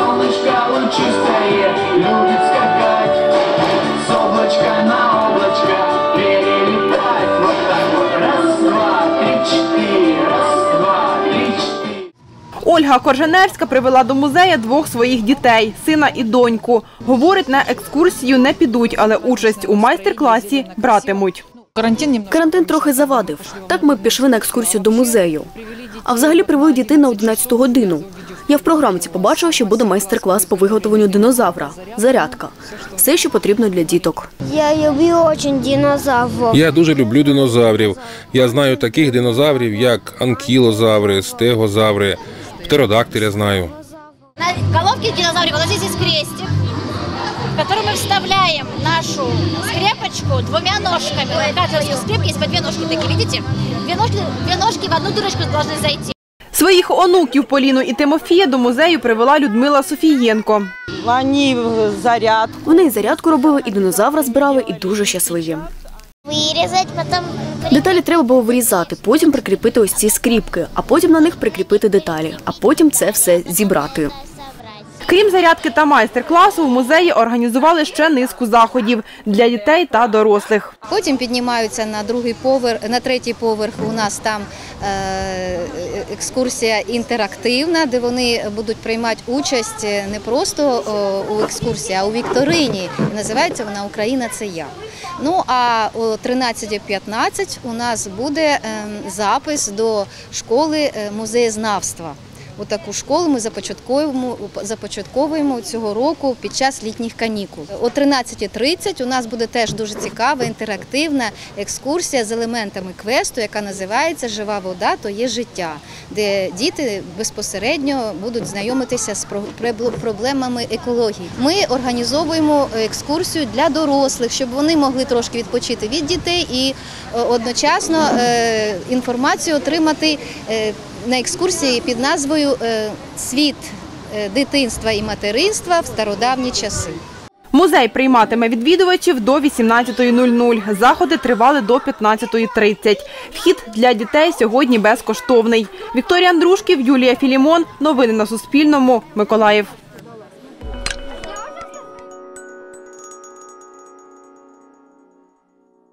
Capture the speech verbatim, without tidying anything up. солнышко лучистое любит скакать, с облачка на облачко перелетать. Вот так вот, раз, два, три, четыре, раз, два, три, четыре. Ольга Корженевська привела до музею двох своїх дітей – сина і доньку. Говорить, на екскурсію не підуть, але участь у майстер-класі братимуть. Карантин трохи завадив. Так ми пішли на екскурсію до музею. А взагалі привели дітей на одинадцяту годину. Я в програмці побачила, що буде майстер-клас по виготовленню динозавра. Зарядка. Все, що потрібно для діток. Я дуже люблю динозаврів. Я знаю таких динозаврів, як анкілозаври, стегозаври, птеродактиля знаю. На головці динозаврів ось тут хрестик, в который мы вставляем нашу скрепочку двумя ножками. У каждой скрепки есть по две ножки, такие, видите? Две ножки, две ножки в одну дырочку должны зайти. Своїх онуків Поліну і Тимофія до музею привела Людмила Софієнко. Вони і зарядку робили, і динозавра збирали, і дуже щасливі. Деталі треба було вирізати, потім прикріпити ось ці скріпки, а потім на них прикріпити деталі, а потім це все зібрати. Крім зарядки та майстер-класу, в музеї організували ще низку заходів для дітей та дорослих. Потім піднімаються на другий поверх, на третій поверх у нас там екскурсія інтерактивна, де вони будуть приймати участь не просто у екскурсії, а у вікторині. Називається вона «Україна – це я». Ну а о тринадцятій п'ятнадцять у нас буде запис до школи музеєзнавства. У таку школу ми започатковуємо цього року під час літніх канікул. О тринадцятій тридцять у нас буде теж дуже цікава інтерактивна екскурсія з елементами квесту, яка називається «Жива вода, то є життя», де діти безпосередньо будуть знайомитися з проблемами екології. Ми організовуємо екскурсію для дорослих, щоб вони могли трошки відпочити від дітей і одночасно інформацію отримати на екскурсії під назвою «Світ дитинства і материнства в стародавні часи». Музей прийматиме відвідувачів до вісімнадцятої. Заходи тривали до п'ятнадцятої тридцять. Вхід для дітей сьогодні безкоштовний. Вікторія Андрушків, Юлія Філімон. Новини на Суспільному. Миколаїв.